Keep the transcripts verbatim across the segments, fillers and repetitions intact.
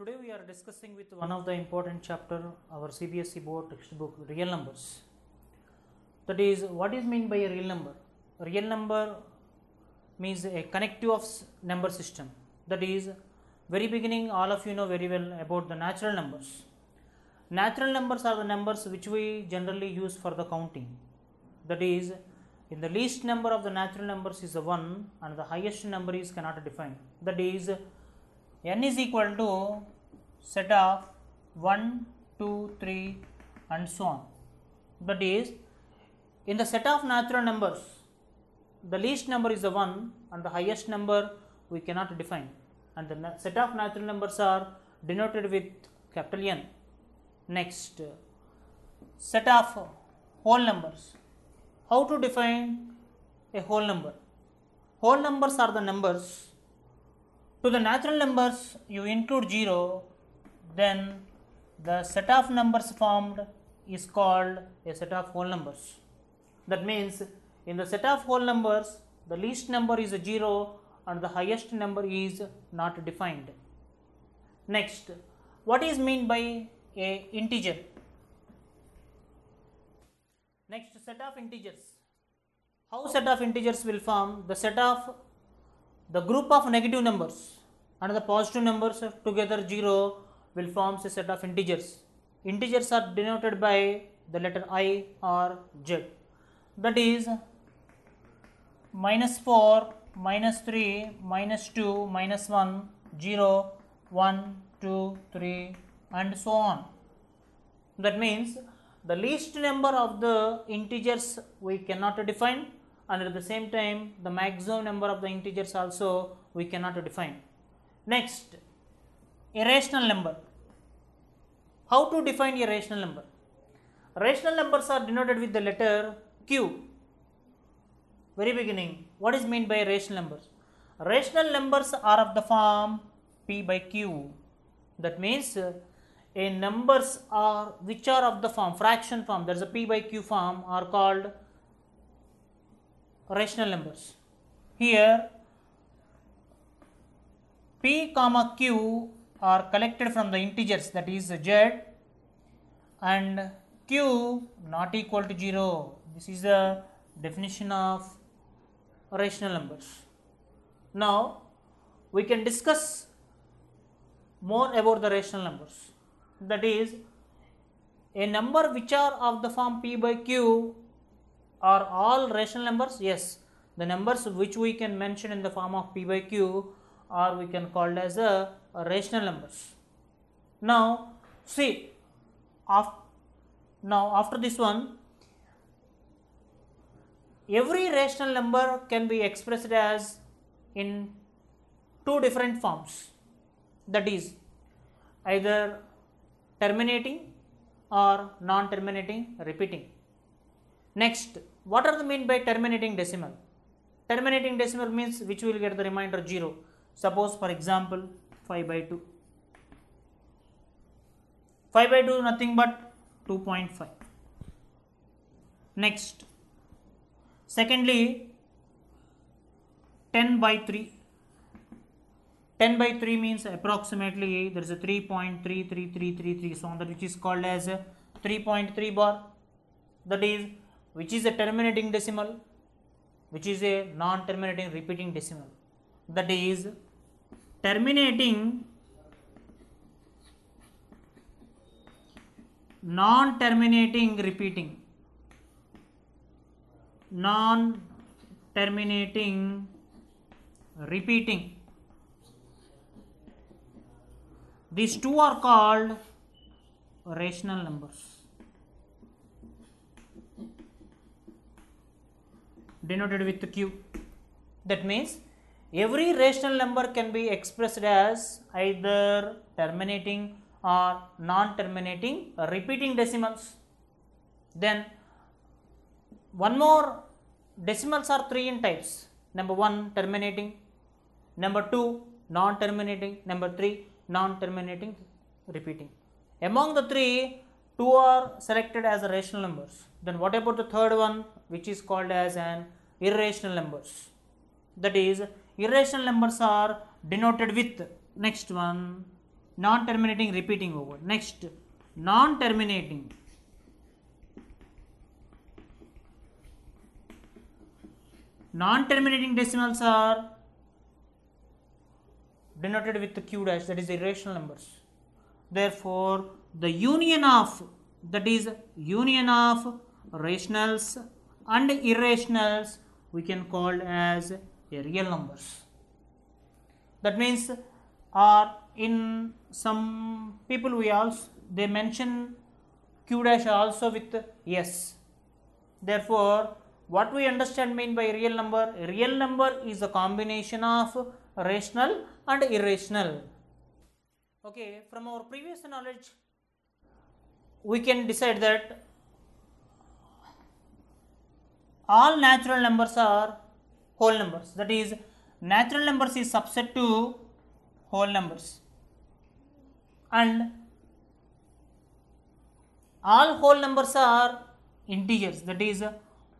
Today we are discussing with one of the important chapter, our C B S E board textbook, real numbers. That is, what is meant by a real number? A real number means a connective of number system. That is, very beginning all of you know very well about the natural numbers. Natural numbers are the numbers which we generally use for the counting. That is, in the least number of the natural numbers is a one and the highest number is cannot define. That is, n is equal to set of one, two, three and so on. That is, in the set of natural numbers, the least number is a one and the highest number we cannot define. And the set of natural numbers are denoted with capital N. Next, set of whole numbers. How to define a whole number? Whole numbers are the numbers. To the natural numbers you include zero, then the set of numbers formed is called a set of whole numbers. That means in the set of whole numbers the least number is a zero and the highest number is not defined. Next, what is meant by a integer? Next, set of integers. How set of integers will form? The set of the group of negative numbers and the positive numbers together zero will form a set of integers. Integers are denoted by the letter I or Z. That is minus four, minus three, minus two, minus one, zero, one, two, three and so on. That means the least number of the integers we cannot define, and at the same time the maximum number of the integers also we cannot define. Next, irrational number. How to define irrational number? Rational numbers are denoted with the letter Q. Very beginning, what is meant by rational numbers? Rational numbers are of the form P by Q. That means a numbers are which are of the form fraction form, there is a P by Q form, are called rational numbers. Here P comma Q are collected from the integers, that is Z, and Q not equal to zero. This is the definition of rational numbers. Now we can discuss more about the rational numbers. That is, a number which are of the form P by Q are all rational numbers? Yes, the numbers which we can mention in the form of P by Q or we can call as a, a rational numbers. Now see, af now after this one, every rational number can be expressed as in two different forms, that is either terminating or non-terminating repeating. Next, what are the mean by terminating decimal? Terminating decimal means which will get the remainder zero. Suppose for example five by two. five by two nothing but two point five. Next, secondly ten by three. ten by three means approximately there is a three point three three three three three so on, that which is called as a three point three bar. That is, which is a terminating decimal, which is a non-terminating repeating decimal. That is, terminating non-terminating repeating non-terminating repeating, these two are called rational numbers, denoted with the Q. That means every rational number can be expressed as either terminating or non-terminating repeating decimals. Then one more, decimals are three in types. Number one, terminating. Number two, non-terminating. Number three, non-terminating repeating. Among the three, two are selected as rational numbers. Then what about the third one, which is called as an irrational numbers? That is, irrational numbers are denoted with next one non-terminating repeating over. Next, non-terminating. Non-terminating decimals are denoted with the Q dash, that is irrational numbers. Therefore, the union of, that is union of rationals and irrationals, we can call as a real numbers. That means, or in some people we also, they mention Q dash also with S. Therefore, what we understand mean by real number? A real number is a combination of rational and irrational. Okay, from our previous knowledge, we can decide that all natural numbers are whole numbers. That is, natural numbers is subset to whole numbers, and all whole numbers are integers. That is,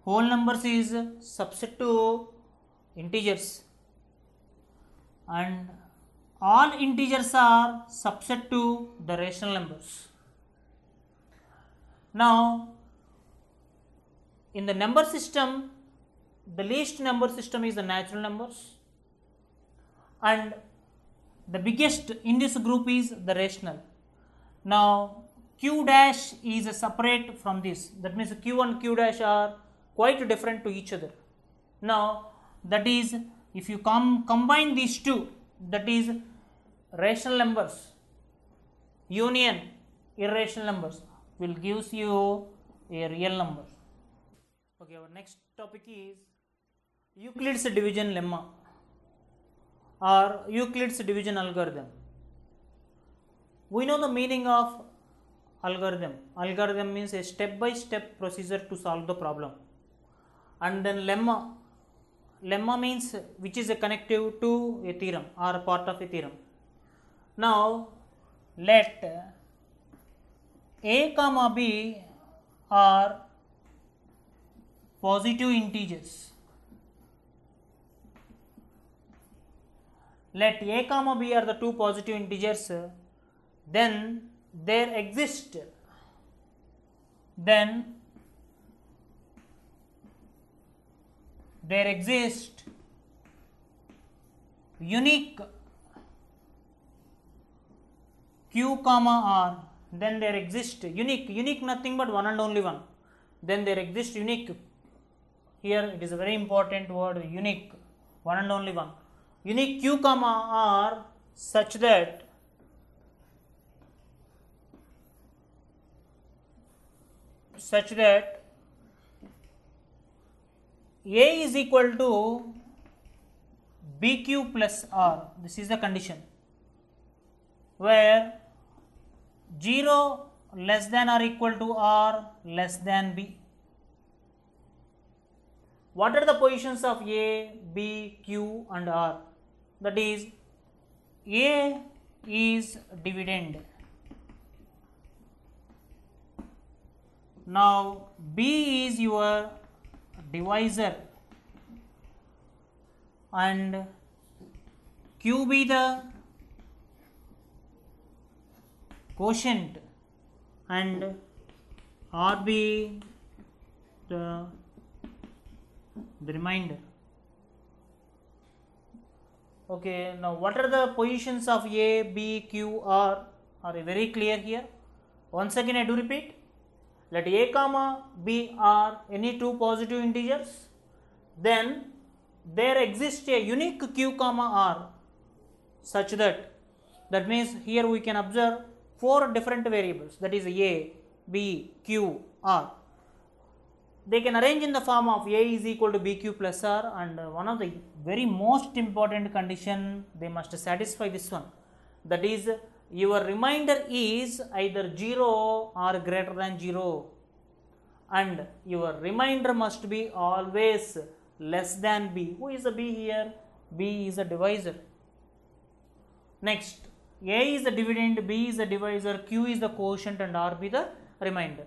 whole numbers is subset to integers, and all integers are subset to the rational numbers. Now, in the number system, the least number system is the natural numbers, and the biggest in this group is the rational. Now, Q dash is separate from this. That means Q and Q dash are quite different to each other. Now, that is, if you com combine these two, that is rational numbers union irrational numbers, will gives you a real number. Okay, our next topic is Euclid's division lemma or Euclid's division algorithm. We know the meaning of algorithm. Algorithm means a step-by-step procedure to solve the problem. And then lemma. Lemma means which is a connective to a theorem or a part of a theorem. Now, let A comma B are positive integers. Let A comma B are the two positive integers, then there exist, then there exist unique Q comma R, then there exist unique, unique nothing but one and only one, then there exist unique, here it is a very important word, unique, one and only one. Unique Q comma R such that such that A is equal to B Q plus R. This is the condition where zero less than or equal to R less than B. What are the positions of A, B, Q and R? That is, A is dividend. Now, B is your divisor and Q be the quotient and R be the, the remainder. Okay, now what are the positions of A, B, Q, R? Are very clear here. Once again I do repeat. Let A comma B are any two positive integers, then there exists a unique Q comma R such that, that means here we can observe four different variables, that is A, B, Q, R. They can arrange in the form of A is equal to B Q plus R, and one of the very most important condition they must satisfy this one, that is your remainder is either zero or greater than zero, and your remainder must be always less than B. Who is the B here? B is a divisor. Next, A is the dividend, B is the divisor, Q is the quotient and R be the remainder.